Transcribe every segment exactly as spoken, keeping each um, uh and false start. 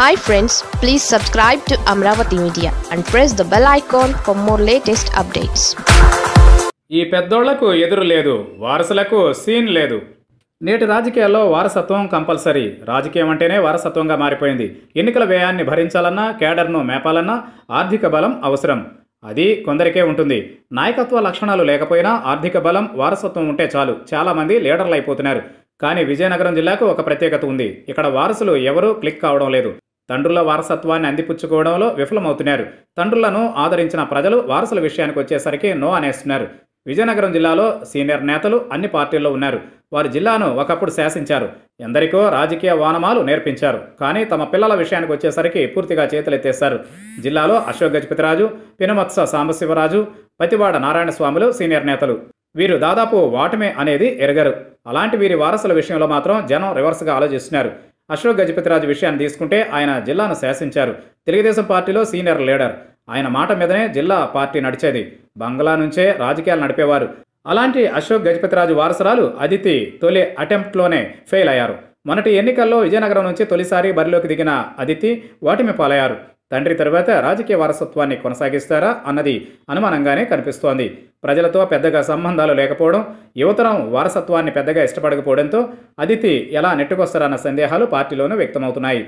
Hi friends, please subscribe to Amaravathi Media and press the bell icon for more latest updates. ఈ పెద్దోళ్ళకు ఎదురు లేదు, వారసులకు scene లేదు. నేటి రాజకీయాల్లో వారసత్వం కంపల్సరీ. రాజకీయం అంటేనే వారసత్వంగా మారిపోయింది. ఎన్నికల వ్యయాన్ని భరించాలన్నా, కేడర్ను మేపాలన్నా ఆర్థిక బలం అవసరం. అది కొందరికే ఉంటుంది. నాయకత్వ లక్షణాలు లేకపోయినా ఆర్థిక బలం, వారసత్వం ఉంటే చాలు. చాలామంది లీడర్లు అయిపోతున్నారు. కానీ విజయనగరం జిల్లాకు ఒక ప్రత్యేకత ఉంది. ఇక్కడ వారసులు ఎవరూ క్లిక్ కావడం లేదు. తండ్రుల వారసత్వాన్ని అందిపుచ్చుకోవడంలో విఫలమవుతున్నారు. తండ్రులను ఆదరించిన ప్రజలు వారసుల విషయానికి వచ్చేసరికి నో అనేస్తున్నారు. విజయనగరం జిల్లాలో సీనియర్ నేతలు అన్ని పార్టీల్లో ఉన్నారు. వారు జిల్లాను ఒకప్పుడు శాసించారు. ఎందరికో రాజకీయ వానమాలు నేర్పించారు. కానీ తమ పిల్లల విషయానికి వచ్చేసరికి పూర్తిగా చేతులెత్తేశారు. జిల్లాలో అశోక్ గజపతి రాజు, పెనుమెత్స సాంబశివ రాజు, పతివాడ నారాయణ స్వాములు సీనియర్ నేతలు. వీరు దాదాపు వాటమే అనేది ఎరగరు. అలాంటి వీరి వారసుల విషయంలో మాత్రం జనం రివర్స్గా ఆలోచిస్తున్నారు. అశోక్ గజపతి రాజు విషయాన్ని తీసుకుంటే ఆయన జిల్లాను శాసించారు. తెలుగుదేశం పార్టీలో సీనియర్ లీడర్. ఆయన మాట మీదనే జిల్లా పార్టీ నడిచేది. బంగ్లా నుంచే రాజకీయాలు నడిపేవారు. అలాంటి అశోక్ గజపతి రాజు వారసురాలు అదితి తొలి అటెంప్ట్లోనే ఫెయిల్ అయ్యారు. మొన్నటి ఎన్నికల్లో విజయనగరం నుంచి తొలిసారి బరిలోకి దిగిన అదితి ఓటమి పాలయ్యారు. తండ్రి తర్వాత రాజకీయ వారసత్వాన్ని కొనసాగిస్తారా అన్నది అనుమానంగానే కనిపిస్తోంది. ప్రజలతో పెద్దగా సంబంధాలు లేకపోవడం, యువతరం వారసత్వాన్ని పెద్దగా ఇష్టపడకపోవడంతో అదితి ఎలా నెట్టుకొస్తారన్న సందేహాలు పార్టీలోనూ వ్యక్తమవుతున్నాయి.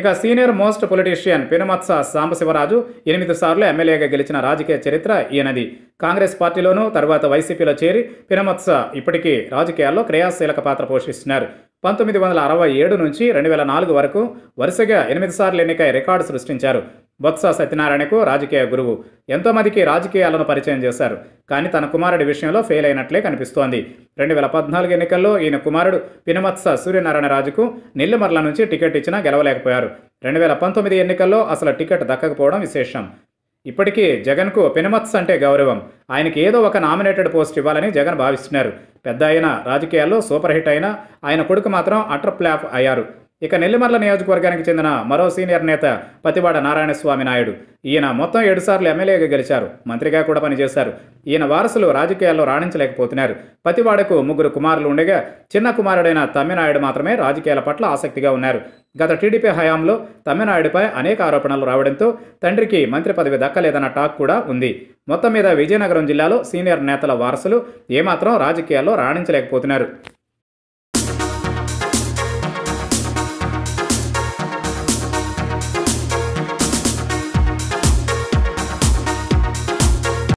ఇక senior most politician Penumetsa Sambasivaraju ఎనిమిది సార్లు ఎమ్మెల్యేగా గెలిచిన రాజకీయ చరిత్ర ఈయనది. కాంగ్రెస్ పార్టీలోనూ, తర్వాత వైసీపీలో చేరి పెనుమెత్స ఇప్పటికీ రాజకీయాల్లో క్రియాశీలక పాత్ర పోషిస్తున్నారు. పంతొమ్మిది వందల అరవై ఏడు నుంచి రెండు వేల నాలుగు వరకు వరుసగా ఎనిమిది సార్లు ఎన్నికై రికార్డు సృష్టించారు. బొత్స సత్యనారాయణకు రాజకీయ గురువు. ఎంతోమందికి రాజకీయాలను పరిచయం చేశారు. కానీ తన కుమారుడి విషయంలో ఫెయిల్ అయినట్లే కనిపిస్తోంది. రెండు వేల పద్నాలుగు ఎన్నికల్లో ఈయన కుమారుడు పెనుమెత్స సూర్యనారాయణ రాజుకు నెల్లిమర్ల నుంచి టికెట్ ఇచ్చినా గెలవలేకపోయారు. రెండు వేల పంతొమ్మిది ఎన్నికల్లో అసలు టికెట్ దక్కకపోవడం విశేషం. ఇప్పటికీ జగన్కు పెనుమెత్స అంటే గౌరవం. ఆయనకి ఏదో ఒక నామినేటెడ్ పోస్ట్ ఇవ్వాలని జగన్ భావిస్తున్నారు. పెద్ద అయిన రాజకీయాల్లో సూపర్ హిట్ అయిన ఆయన కొడుకు మాత్రం అటర్ ఫ్లాప్ అయ్యారు. ఇక నెల్లిమర్ల నియోజకవర్గానికి చెందిన మరో సీనియర్ నేత పతివాడ నారాయణస్వామి నాయుడు. ఈయన మొత్తం ఏడు సార్లు ఎమ్మెల్యేగా గెలిచారు. మంత్రిగా కూడా పనిచేశారు. ఈయన వారసులు రాజకీయాల్లో రాణించలేకపోతున్నారు. పతివాడకు ముగ్గురు కుమారులు ఉండగా చిన్న కుమారుడైన తమ్మినాయుడు మాత్రమే రాజకీయాల పట్ల ఆసక్తిగా ఉన్నారు. గత టీడీపీ హయాంలో తమ్మినాయుడిపై అనేక ఆరోపణలు రావడంతో తండ్రికి మంత్రి పదవి దక్కలేదన్న టాక్ కూడా ఉంది. మొత్తం మీద విజయనగరం జిల్లాలో సీనియర్ నేతల వారసులు ఏమాత్రం రాజకీయాల్లో రాణించలేకపోతున్నారు.